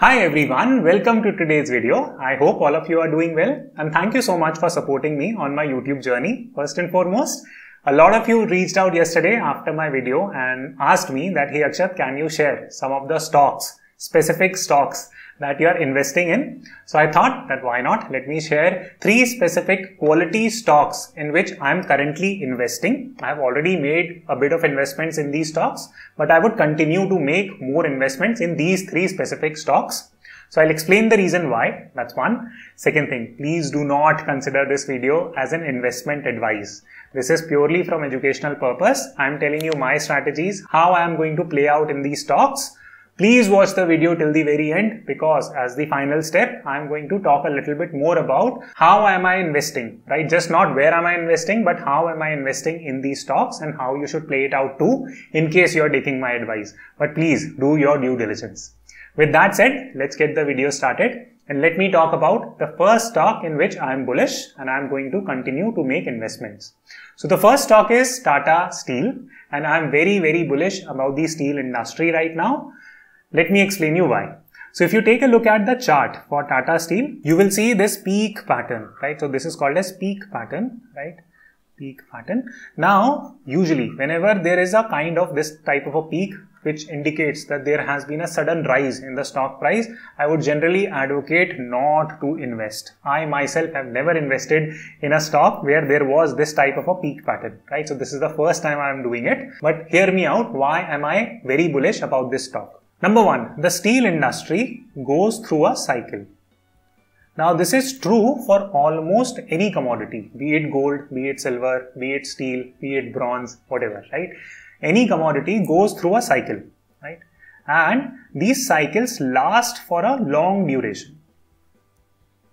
Hi everyone, welcome to today's video. I hope all of you are doing well and thank you so much for supporting me on my YouTube journey. First and foremost, a lot of you reached out yesterday after my video and asked me that, hey Akshat, can you share some of the stocks, specific stocks that you are investing in? So I thought that why not, let me share three specific quality stocks in which I am currently investing. I have already made a bit of investments in these stocks, but I would continue to make more investments in these three specific stocks. So I'll explain the reason why, that's one. Second thing, please do not consider this video as an investment advice. This is purely from educational purpose. I am telling you my strategies, how I am going to play out in these stocks. Please watch the video till the very end because as the final step, I am going to talk a little bit more about how am I investing, right? Just not where am I investing, but how am I investing in these stocks and how you should play it out too in case you are taking my advice. But please do your due diligence. With that said, let's get the video started and let me talk about the first stock in which I am bullish and I am going to continue to make investments. So the first stock is Tata Steel and I am very, very bullish about the steel industry right now. Let me explain you why. So if you take a look at the chart for Tata Steel, you will see this peak pattern, right? So this is called as peak pattern, right? Peak pattern. Now, usually whenever there is a kind of this type of a peak, which indicates that there has been a sudden rise in the stock price, I would generally advocate not to invest. I myself have never invested in a stock where there was this type of a peak pattern, right? So this is the first time I am doing it. But hear me out. Why am I very bullish about this stock? Number one, the steel industry goes through a cycle. Now this is true for almost any commodity, be it gold, be it silver, be it steel, be it bronze, whatever, right? Any commodity goes through a cycle, right? And these cycles last for a long duration.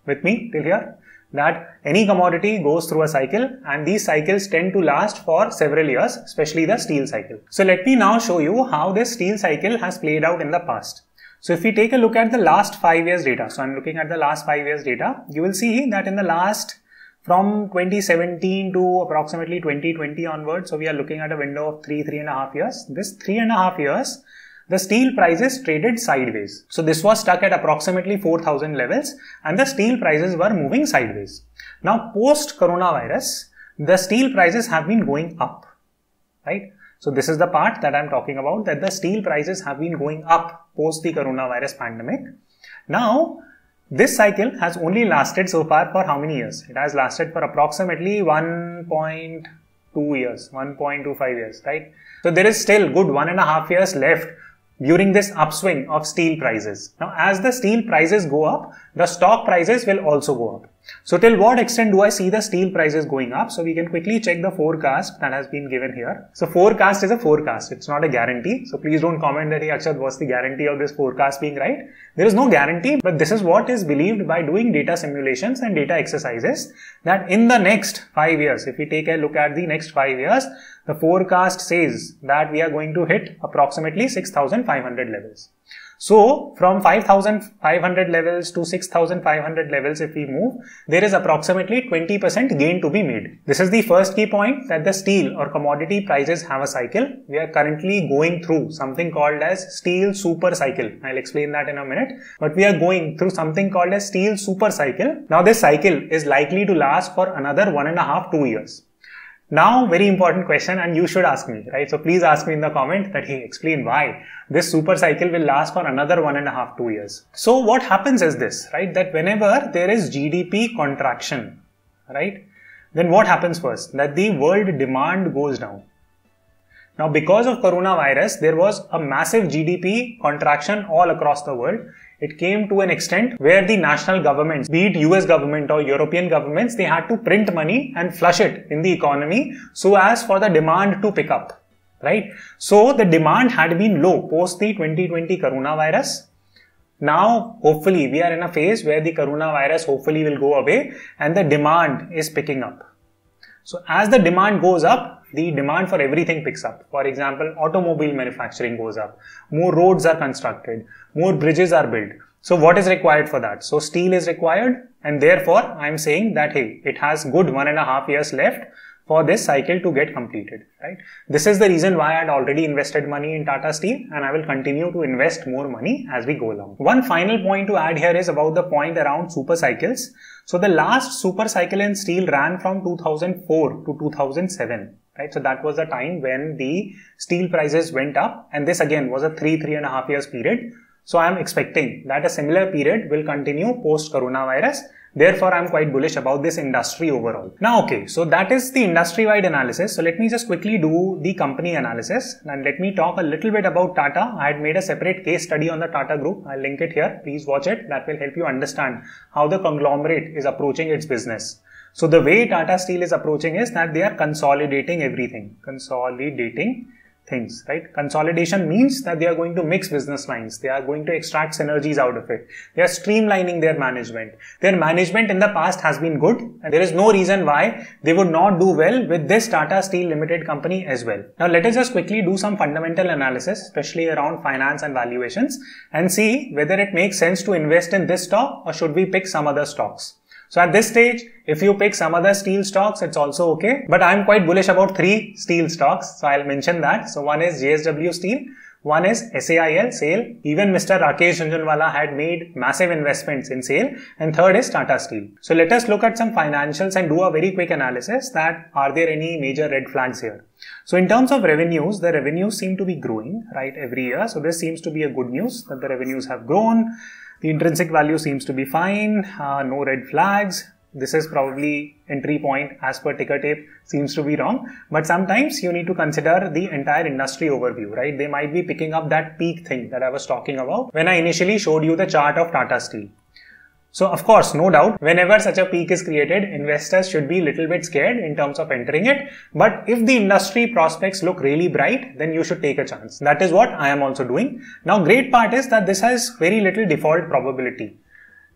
With me till here? That any commodity goes through a cycle and these cycles tend to last for several years, especially the steel cycle. So let me now show you how this steel cycle has played out in the past. So if we take a look at the last 5 years data, so I'm looking at the last 5 years data, you will see that in the last from 2017 to approximately 2020 onwards, so we are looking at a window of three and a half years. This 3.5 years, the steel prices traded sideways. So this was stuck at approximately 4,000 levels and the steel prices were moving sideways. Now post coronavirus, the steel prices have been going up, right? So this is the part that I'm talking about, that the steel prices have been going up post the coronavirus pandemic. Now this cycle has only lasted so far for how many years? It has lasted for approximately 1.25 years, right? So there is still good 1.5 years left during this upswing of steel prices. Now, as the steel prices go up, the stock prices will also go up. So till what extent do I see the steel prices going up? So we can quickly check the forecast that has been given here. So forecast is a forecast. It's not a guarantee. So please don't comment that, hey Akshat, what's the guarantee of this forecast being right? There is no guarantee, but this is what is believed by doing data simulations and data exercises, that in the next 5 years, if we take a look at the next 5 years, the forecast says that we are going to hit approximately 6,500 levels. So from 5,500 levels to 6,500 levels, if we move, there is approximately 20% gain to be made. This is the first key point, that the steel or commodity prices have a cycle. We are currently going through something called as steel super cycle. I'll explain that in a minute, but we are going through something called as steel super cycle. Now this cycle is likely to last for another 1.5 to 2 years. Now, very important question, and you should ask me, right? So please ask me in the comment that, hey, explain why this super cycle will last for another 1.5 to 2 years. So what happens is this, right? That whenever there is GDP contraction, right? Then what happens first? That the world demand goes down. Now, because of coronavirus, there was a massive GDP contraction all across the world. It came to an extent where the national governments, be it US government or European governments, they had to print money and flush it in the economy so as for the demand to pick up, right? So the demand had been low post the 2020 coronavirus. Now, hopefully, we are in a phase where the coronavirus hopefully will go away and the demand is picking up. So as the demand goes up, the demand for everything picks up. For example, automobile manufacturing goes up, more roads are constructed, more bridges are built. So what is required for that? So steel is required, and therefore I am saying that, hey, it has good 1.5 years left for this cycle to get completed, right? This is the reason why I had already invested money in Tata Steel, and I will continue to invest more money as we go along. One final point to add here is about the point around super cycles. So the last super cycle in steel ran from 2004 to 2007, right? So that was the time when the steel prices went up, and this again was a three and a half years period. So I am expecting that a similar period will continue post coronavirus. Therefore, I'm quite bullish about this industry overall. Now, okay, so that is the industry-wide analysis. So let me just quickly do the company analysis, and let me talk a little bit about Tata. I had made a separate case study on the Tata Group. I'll link it here. Please watch it. That will help you understand how the conglomerate is approaching its business. So the way Tata Steel is approaching is that they are consolidating everything, consolidating things, right? Consolidation means that they are going to mix business lines. They are going to extract synergies out of it. They are streamlining their management. Their management in the past has been good, and there is no reason why they would not do well with this Tata Steel Limited company as well. Now let us just quickly do some fundamental analysis, especially around finance and valuations, and see whether it makes sense to invest in this stock or should we pick some other stocks. So at this stage, if you pick some other steel stocks, it's also okay. But I'm quite bullish about three steel stocks, so I'll mention that. So one is JSW Steel, one is SAIL, SAIL. Even Mr. Rakesh Jhunjhunwala had made massive investments in SAIL. And third is Tata Steel. So let us look at some financials and do a very quick analysis that are there any major red flags here. So in terms of revenues, the revenues seem to be growing, right, every year. So this seems to be a good news that the revenues have grown. The intrinsic value seems to be fine, no red flags. This is probably entry point as per Tickertape seems to be wrong. But sometimes you need to consider the entire industry overview, right? They might be picking up that peak thing that I was talking about when I initially showed you the chart of Tata Steel. So of course, no doubt, whenever such a peak is created, investors should be a little bit scared in terms of entering it. But if the industry prospects look really bright, then you should take a chance. That is what I am also doing. Now, great part is that this has very little default probability.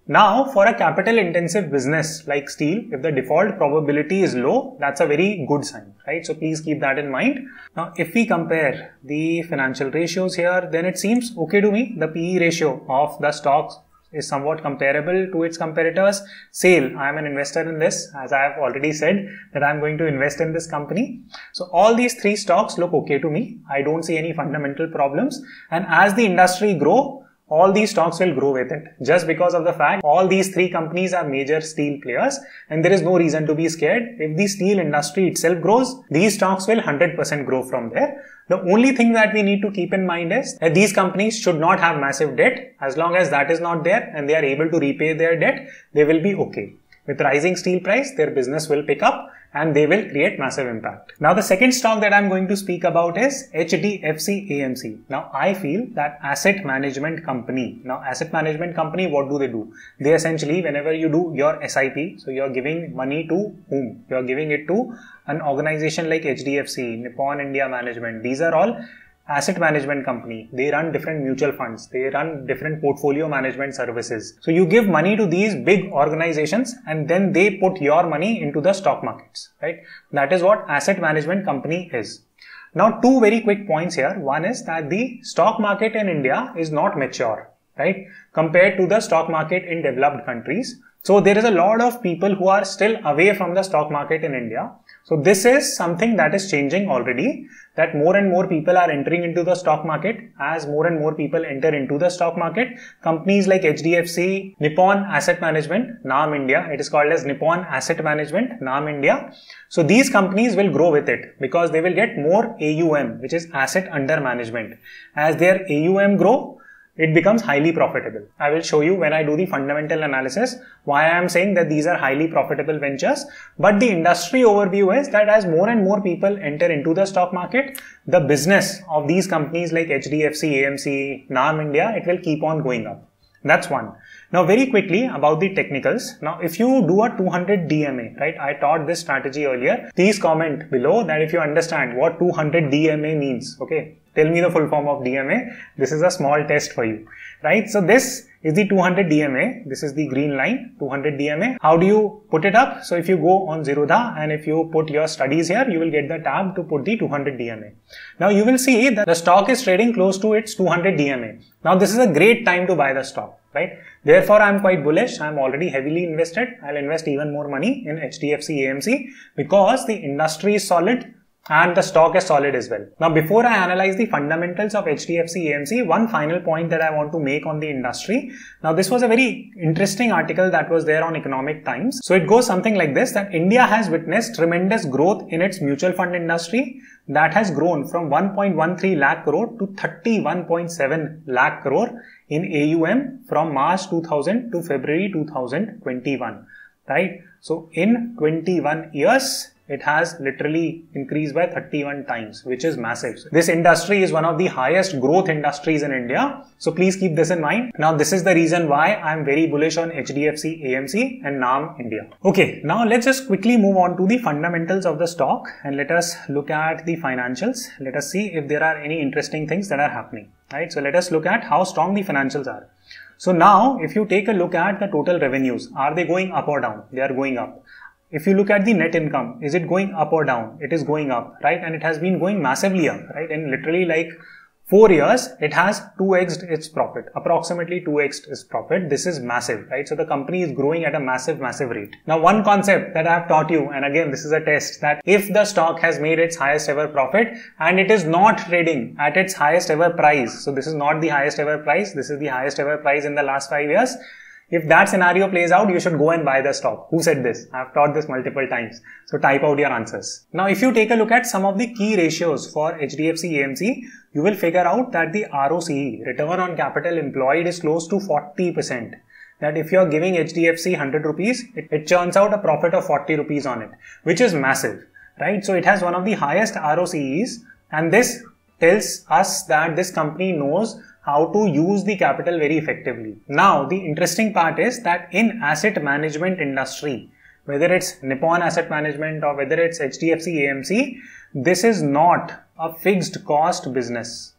Now, for a capital intensive business like steel, if the default probability is low, that's a very good sign, right? So please keep that in mind. Now, if we compare the financial ratios here, then it seems okay to me. The PE ratio of the stocks is somewhat comparable to its comparators. SAIL, I am an investor in this, as I have already said that I am going to invest in this company. So all these three stocks look okay to me. I don't see any fundamental problems. And as the industry grows, all these stocks will grow with it, just because of the fact all these three companies are major steel players, and there is no reason to be scared. If the steel industry itself grows, these stocks will 100% grow from there. The only thing that we need to keep in mind is that these companies should not have massive debt. As long as that is not there and they are able to repay their debt, they will be okay. With rising steel price, their business will pick up and they will create massive impact. Now, the second stock that I'm going to speak about is HDFC AMC. Now, I feel that asset management company. Now, asset management company, what do? They essentially, whenever you do your SIP, so you're giving money to whom? You're giving it to an organization like HDFC, Nippon India Management. These are all asset management company. They run different mutual funds. They run different portfolio management services. So you give money to these big organizations and then they put your money into the stock markets, right? That is what asset management company is. Now, two very quick points here. One is that the stock market in India is not mature, right? Compared to the stock market in developed countries. So there is a lot of people who are still away from the stock market in India. So this is something that is changing already, that more and more people are entering into the stock market. As more and more people enter into the stock market, companies like HDFC, Nippon Asset Management, NAM India, it is called as Nippon Asset Management, NAM India. So these companies will grow with it because they will get more AUM, which is asset under management. As their AUM grow, it becomes highly profitable. I will show you when I do the fundamental analysis why I am saying that these are highly profitable ventures. But the industry overview is that as more and more people enter into the stock market, the business of these companies like HDFC, AMC, NAM India, it will keep on going up. That's one. Now, very quickly about the technicals. Now, if you do a 200 DMA, right, I taught this strategy earlier. Please comment below that if you understand what 200 DMA means, okay. Tell me the full form of DMA. This is a small test for you, right? So this is the 200 DMA. This is the green line, 200 DMA. How do you put it up? So if you go on Zerodha and if you put your studies here, you will get the tab to put the 200 DMA. Now you will see that the stock is trading close to its 200 DMA. Now this is a great time to buy the stock, right? Therefore, I'm quite bullish. I'm already heavily invested. I'll invest even more money in HDFC AMC because the industry is solid and the stock is solid as well. Now, before I analyze the fundamentals of HDFC AMC, one final point that I want to make on the industry. Now, this was a very interesting article that was there on Economic Times. So it goes something like this, that India has witnessed tremendous growth in its mutual fund industry that has grown from 1.13 lakh crore to 31.7 lakh crore in AUM from March 2000 to February 2021, right? So in 21 years, it has literally increased by 31 times, which is massive. This industry is one of the highest growth industries in India. So please keep this in mind. Now, this is the reason why I'm very bullish on HDFC, AMC and NAM India. Okay, now let's just quickly move on to the fundamentals of the stock and let us look at the financials. Let us see if there are any interesting things that are happening, right? So let us look at how strong the financials are. So now, if you take a look at the total revenues, are they going up or down? They are going up. If you look at the net income, is it going up or down? It is going up, right? And it has been going massively up, right? In literally like 4 years, it has 2x'd its profit, approximately 2x'd its profit. This is massive, right? So the company is growing at a massive, massive rate. Now, one concept that I have taught you, and again, this is a test, that if the stock has made its highest ever profit and it is not trading at its highest ever price, so this is not the highest ever price, this is the highest ever price in the last 5 years, if that scenario plays out, you should go and buy the stock. Who said this? I've taught this multiple times. So type out your answers. Now, if you take a look at some of the key ratios for HDFC AMC, you will figure out that the ROCE, return on capital employed, is close to 40%. That if you're giving HDFC 100 rupees, it churns out a profit of 40 rupees on it, which is massive, right? So it has one of the highest ROCEs, and this tells us that this company knows how to use the capital very effectively. Now, the interesting part is that in asset management industry, whether it's Nippon Asset Management or whether it's HDFC AMC, this is not a fixed cost business.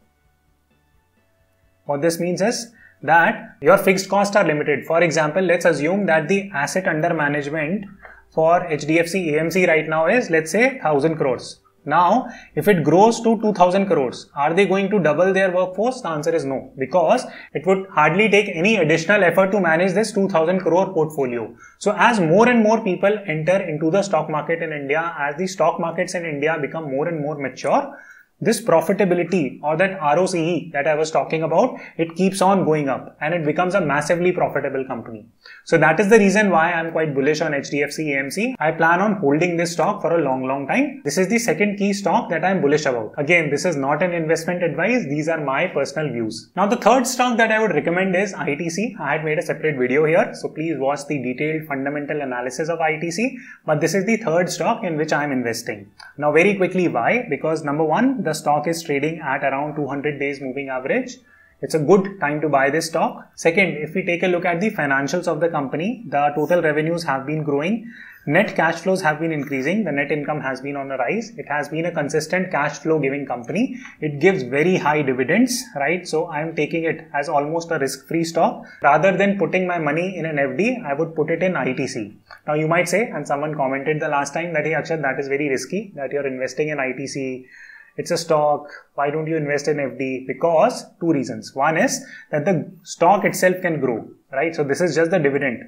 What this means is that your fixed costs are limited. For example, let's assume that the asset under management for HDFC AMC right now is, let's say, 1000 crores. Now, if it grows to 2000 crores, are they going to double their workforce? The answer is no, because it would hardly take any additional effort to manage this 2000 crore portfolio. So as more and more people enter into the stock market in India, as the stock markets in India become more and more mature, this profitability or that ROCE that I was talking about, it keeps on going up and it becomes a massively profitable company. So that is the reason why I'm quite bullish on HDFC AMC. I plan on holding this stock for a long, long time. This is the second key stock that I'm bullish about. Again, this is not an investment advice. These are my personal views. Now, the third stock that I would recommend is ITC. I had made a separate video here. So please watch the detailed fundamental analysis of ITC. But this is the third stock in which I'm investing. Now, very quickly, why? Because number one, the stock is trading at around 200 days moving average. It's a good time to buy this stock. Second, if we take a look at the financials of the company, the total revenues have been growing. Net cash flows have been increasing. The net income has been on a rise. It has been a consistent cash flow giving company. It gives very high dividends, right? So I'm taking it as almost a risk-free stock. Rather than putting my money in an FD, I would put it in ITC. Now you might say, and someone commented the last time that, hey Akshat, that is very risky that you're investing in ITC. It's a stock. Why don't you invest in FD? Because two reasons. One is that the stock itself can grow, right? So this is just the dividend.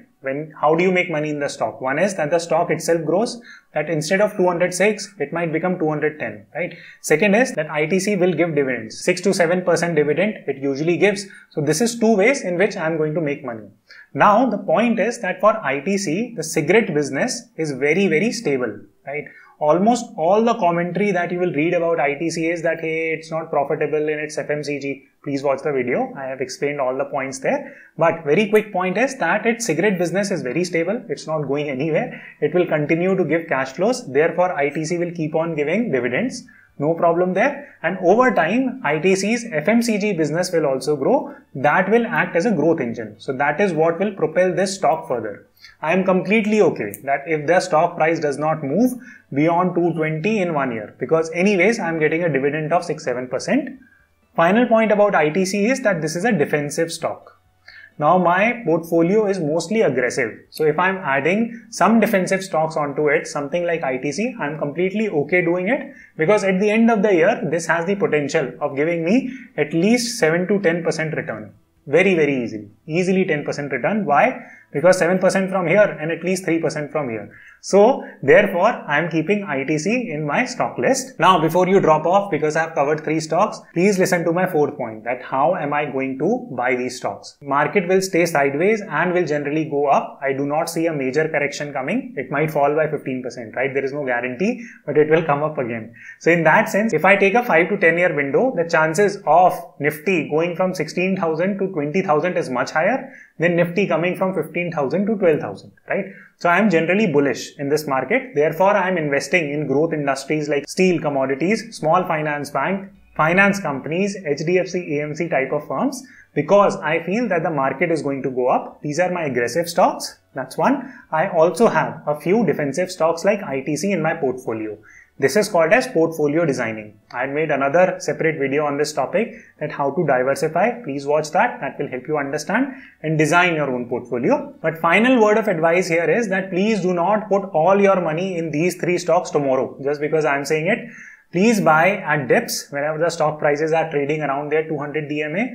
How do you make money in the stock? One is that the stock itself grows, that instead of 206, it might become 210, right? Second is that ITC will give dividends, 6 to 7% dividend it usually gives. So this is two ways in which I'm going to make money. Now, the point is that for ITC, the cigarette business is very, very stable, right? Almost all the commentary that you will read about ITC is that, hey, it's not profitable in its FMCG. Please watch the video. I have explained all the points there. But very quick point is that its cigarette business is very stable. It's not going anywhere. It will continue to give cash flows. Therefore, ITC will keep on giving dividends. No problem there. And over time, ITC's FMCG business will also grow. That will act as a growth engine. So that is what will propel this stock further. I am completely okay that if the stock price does not move beyond 220 in 1 year, because anyways, I am getting a dividend of 6-7%. Final point about ITC is that this is a defensive stock. Now my portfolio is mostly aggressive. So if I'm adding some defensive stocks onto it, something like ITC, I'm completely okay doing it, because at the end of the year, this has the potential of giving me at least 7 to 10% return. Very, very easily. Easily 10% return. Why? Because 7% from here and at least 3% from here. So therefore, I am keeping ITC in my stock list. Now, before you drop off, because I have covered 3 stocks, please listen to my 4th point, that how am I going to buy these stocks? Market will stay sideways and will generally go up. I do not see a major correction coming. It might fall by 15%, right? There is no guarantee, but it will come up again. So in that sense, if I take a 5 to 10 year window, the chances of Nifty going from 16,000 to 20,000 is much higher than Nifty coming from 15,000 to 12,000, right? So I am generally bullish in this market. Therefore, I am investing in growth industries like steel, commodities, small finance bank, finance companies, HDFC, AMC type of firms, because I feel that the market is going to go up. These are my aggressive stocks. That's one. I also have a few defensive stocks like ITC in my portfolio. This is called as portfolio designing. I made another separate video on this topic, that how to diversify. Please watch that. That will help you understand and design your own portfolio. But final word of advice here is that please do not put all your money in these 3 stocks tomorrow. Just because I am saying it, please buy at dips whenever the stock prices are trading around their 200 DMA.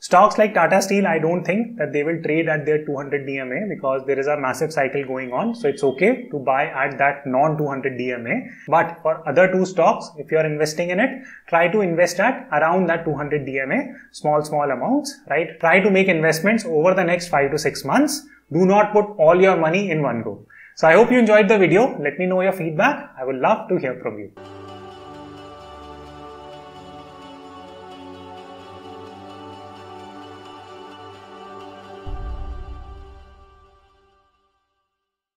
Stocks like Tata Steel, I don't think that they will trade at their 200 DMA because there is a massive cycle going on. So it's okay to buy at that non-200 DMA. But for other 2 stocks, if you are investing in it, try to invest at around that 200 DMA, small amounts, right? Try to make investments over the next 5 to 6 months. Do not put all your money in one go. So I hope you enjoyed the video. Let me know your feedback. I would love to hear from you.